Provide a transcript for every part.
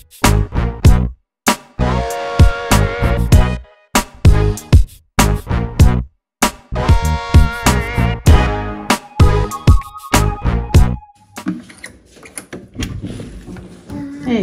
Hey, hey,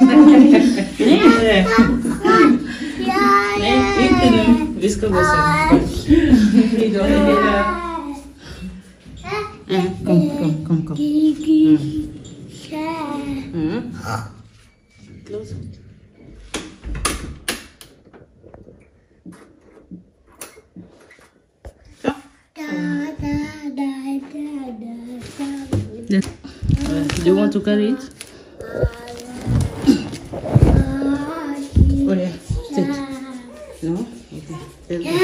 Nej, nej, inte nu. Vi ska gå sen. Kom, kom, kom, kom. Do you want to carry it? Oh yeah, sit. No? Okay.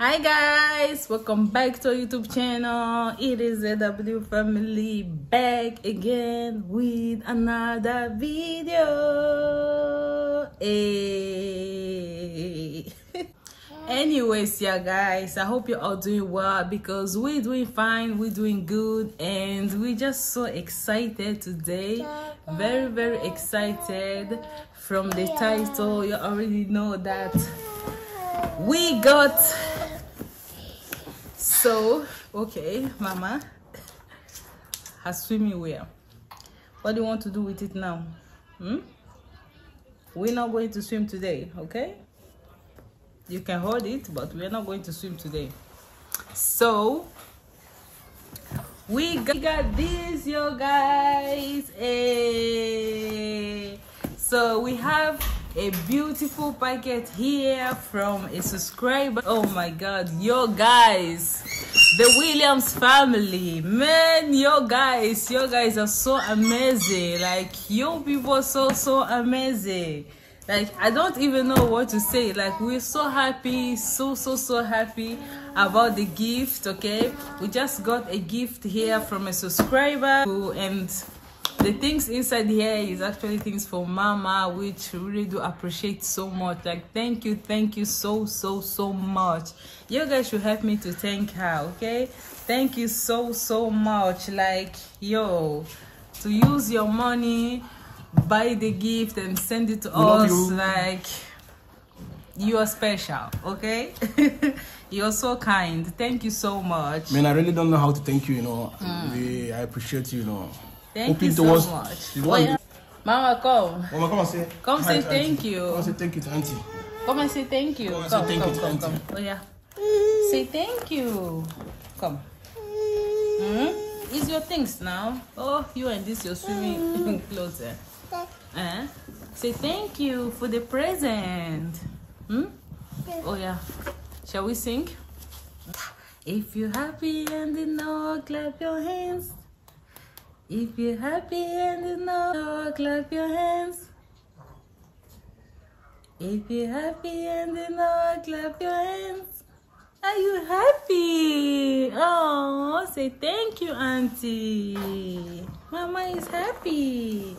Hi guys, welcome back to our YouTube channel. It is the W family back again with another video. Hey. Anyways, yeah guys, I hope you're all doing well because we're doing fine, we're doing good, and we're just so excited today. Very, very excited. From the title, you already know that we got... So, okay, Mama her swimming wear. What do you want to do with it now? Hmm? We're not going to swim today, okay? You can hold it, but we're not going to swim today. So we got this, yo guys. Hey. So we have a beautiful packet here from a subscriber. Oh my god, yo guys, the Williams family, man. Yo guys are so amazing. Like, yo people, so amazing. Like, I don't even know what to say. Like, we're so happy, so happy about the gift, okay? We just got a gift here from a subscriber and the things inside here is actually things for Mama, which we really do appreciate so much. Like, thank you so much. You guys should help me to thank her, okay? Thank you so much. Like, yo, to use your money, buy the gift and send it to us. Like, you are special, okay? You're so kind. Thank you so much, man. I really don't know how to thank you, you know. I appreciate you, you know. Thank you so much. Mama, come and say, come say thank you. Come and say thank you to auntie. Come and say thank you. Come, come, come. Oh yeah, say thank you. Come. Is your things now? Oh, you and this your swimming clothes. Eh? Say thank you for the present. Oh yeah. Shall we sing? If you're happy and you know, clap your hands. If you're happy and you know, clap your hands. If you're happy and you know, clap your hands. Are you happy? Oh, say thank you, auntie. Mama is happy.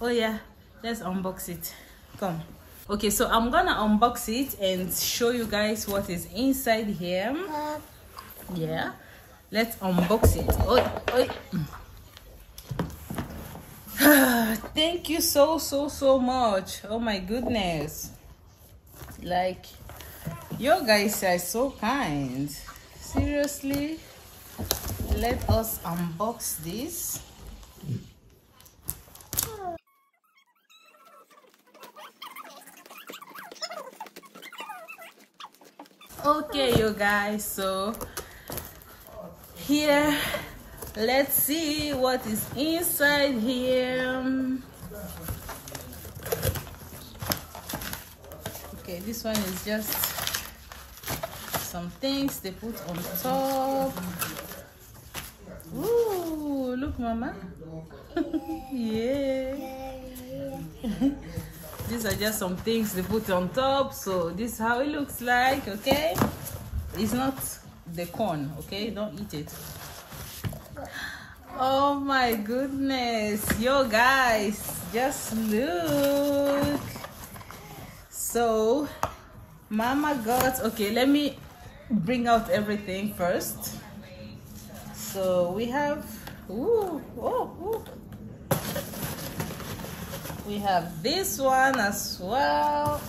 Oh yeah, let's unbox it. Come. Okay, so I'm gonna unbox it and show you guys what is inside here. Yeah, let's unbox it. Thank you so much. Oh my goodness. Like, you guys are so kind. Seriously, let us unbox this. Okay, you guys, so here, let's see what is inside here. Okay, this one is just some things they put on top. Ooh, look, Mama. Yeah. These are just some things they put on top. So this is how it looks like, okay? It's not the corn, okay? Don't eat it. Oh my goodness. Yo, guys, just look. So Mama got, okay, let me bring out everything first. So we have, ooh, oh, ooh. We have this one as well.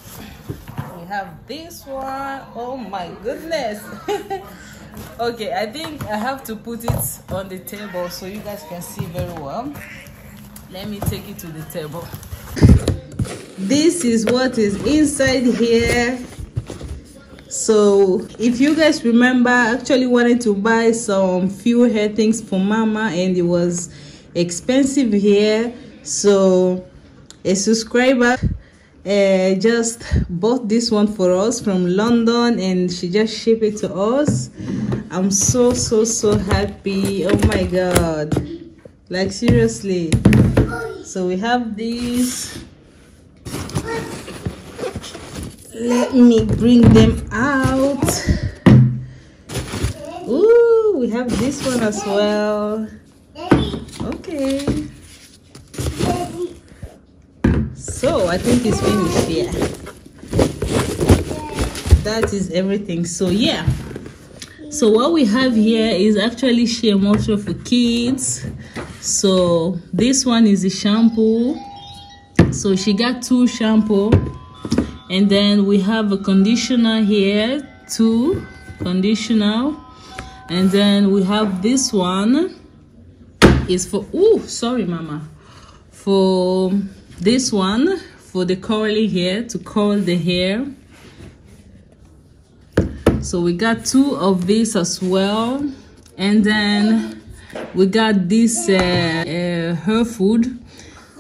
We have this one. Oh my goodness. Okay, I think I have to put it on the table so you guys can see very well. Let me take it to the table. This is what is inside here. So if you guys remember, I actually wanted to buy some few hair things for Mama and it was expensive here. So a subscriber just bought this one for us from London and she just shipped it to us. I'm so happy. Oh my god, like seriously. So we have these. Let me bring them out. Ooh, we have this one as well. Okay. So I think it's finished here. That is everything. So yeah. So what we have here is actually shea moisture for kids. So this one is the shampoo. So she got 2 shampoo. And then we have a conditioner here, 2 conditioner. And then we have this one is for, oh sorry Mama, for this one for the curling hair, to curl the hair. So we got 2 of these as well. And then we got this hair food.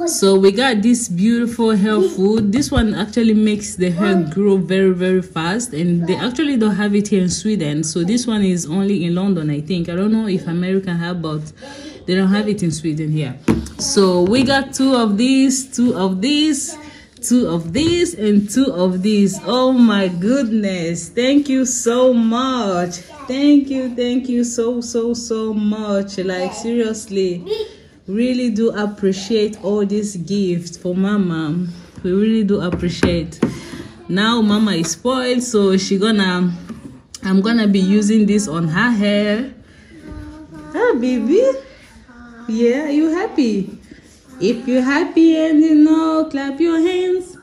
So we got this beautiful hair food. This one actually makes the hair grow very fast, and they actually don't have it here in Sweden. So this one is only in London, I think. I don't know if American have, but they don't have it in Sweden here. So we got 2 of these, 2 of these, 2 of these, and 2 of these. Oh my goodness, thank you so much. Thank you so much. Like seriously, really do appreciate all these gifts for Mama. We really do appreciate. Now Mama is spoiled, so I'm gonna be using this on her hair. Ah, baby, yeah, you happy? If you're happy and you know, clap your hands.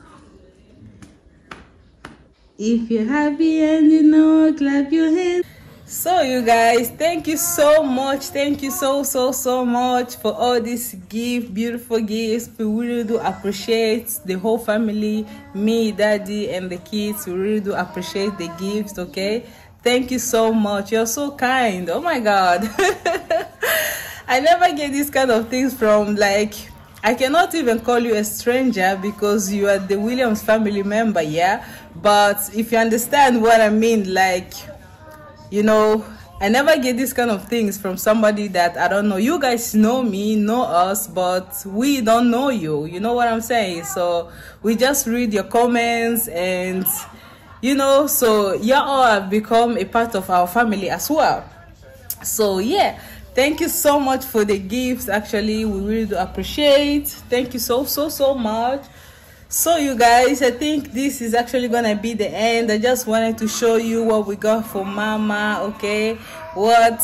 If you're happy and you know, clap your hands. So you guys, thank you so much. Thank you so much for all these gifts, beautiful gifts. We really do appreciate the whole family, me, Daddy, and the kids. We really do appreciate the gifts, okay? Thank you so much. You're so kind. Oh my god. I never get these kind of things from, like, I cannot even call you a stranger because you are the Williams family member, yeah? But if you understand what I mean, like, you know, I never get this kind of things from somebody that I don't know. You guys know me, know us, but we don't know you. You know what I'm saying? So we just read your comments and, you know, so y'all have become a part of our family as well. So yeah, thank you so much for the gifts. Actually, we really do appreciate. Thank you so much. So you guys, I think this is actually gonna be the end. I just wanted to show you what we got for Mama, okay? What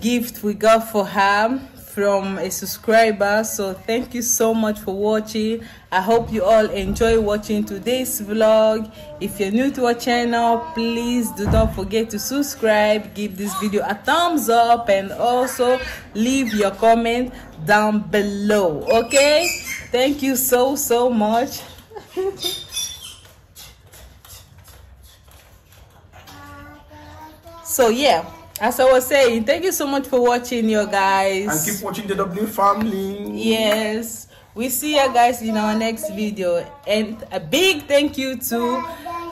gift we got for her from a subscriber. So thank you so much for watching. I hope you all enjoy watching today's vlog. If you're new to our channel, please do not forget to subscribe, give this video a thumbs up, and also leave your comment down below, okay? Thank you so much. So yeah, as I was saying, thank you so much for watching, you guys. And keep watching the W family. Yes, we see you guys in our next video. And a big thank you to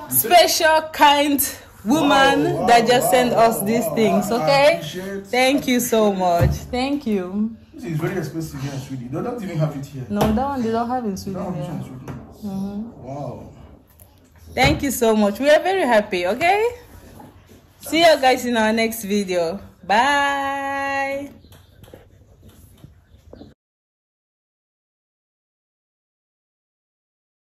special kind woman that just sent us these things, okay? Thank you so much. Thank you. It's very expensive here in Sweden. They don't even have it here. No, that one they don't have in Sweden. Wow. Thank you so much. We are very happy, okay? See you guys in our next video. Bye.